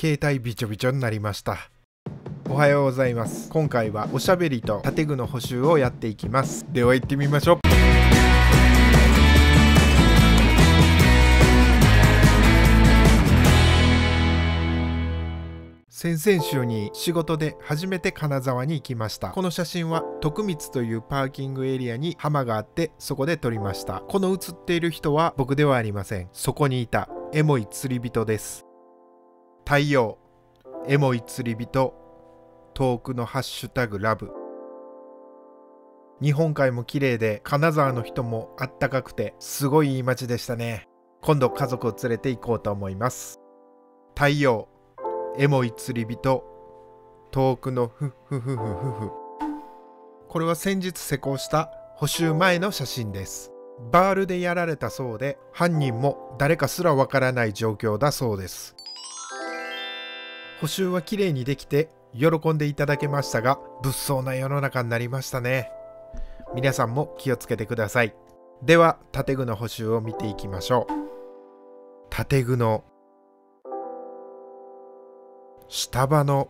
携帯びちょびちょになりました。おはようございます。今回はおしゃべりと建具の補修をやっていきます。では行ってみましょう。先々週に仕事で初めて金沢に行きました。この写真は徳光というパーキングエリアに浜があってそこで撮りました。この写っている人は僕ではありません。そこにいたエモい釣り人です。太陽、エモい釣り人、遠くのハッシュタグラブ。日本海も綺麗で金沢の人もあったかくてすごいいい街でしたね。今度家族を連れて行こうと思います。太陽エモい釣り人遠くのフッフフフフフ。これは先日施工した補修前の写真です。バールでやられたそうで犯人も誰かすらわからない状況だそうです。補修は綺麗にできて喜んでいただけましたが物騒な世の中になりましたね。皆さんも気をつけてください。では建具の補修を見ていきましょう。建具の下刃の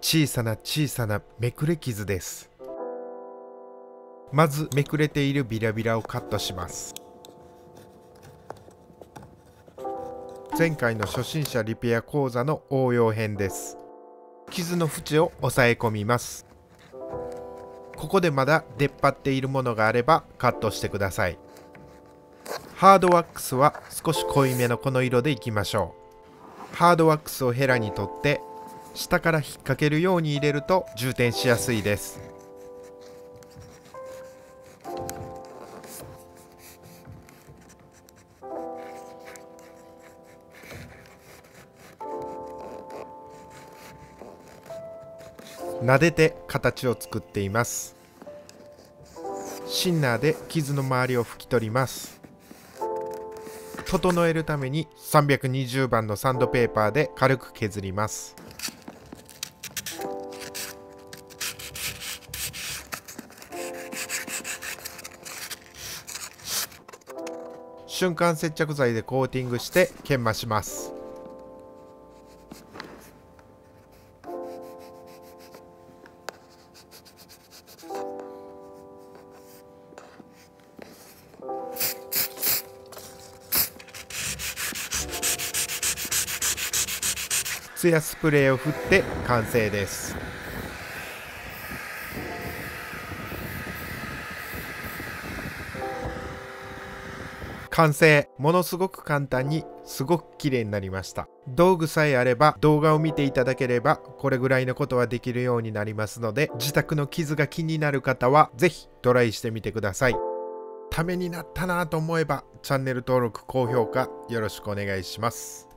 小さな小さなめくれ傷です。まずめくれているビラビラをカットします。前回の初心者リペア講座の応用編です。傷の縁を押さえ込みます。ここでまだ出っ張っているものがあればカットしてください。ハードワックスは少し濃いめのこの色でいきましょう。ハードワックスをヘラに取って下から引っ掛けるように入れると充填しやすいです。撫でて形を作っています。シンナーで傷の周りを拭き取ります。整えるために320番のサンドペーパーで軽く削ります。瞬間接着剤でコーティングして研磨します。ツヤスプレーを振って完成です。完成。ものすごく簡単にすごく綺麗になりました。道具さえあれば動画を見ていただければこれぐらいのことはできるようになりますので自宅の傷が気になる方は是非トライしてみてください。ためになったなぁと思えばチャンネル登録高評価よろしくお願いします。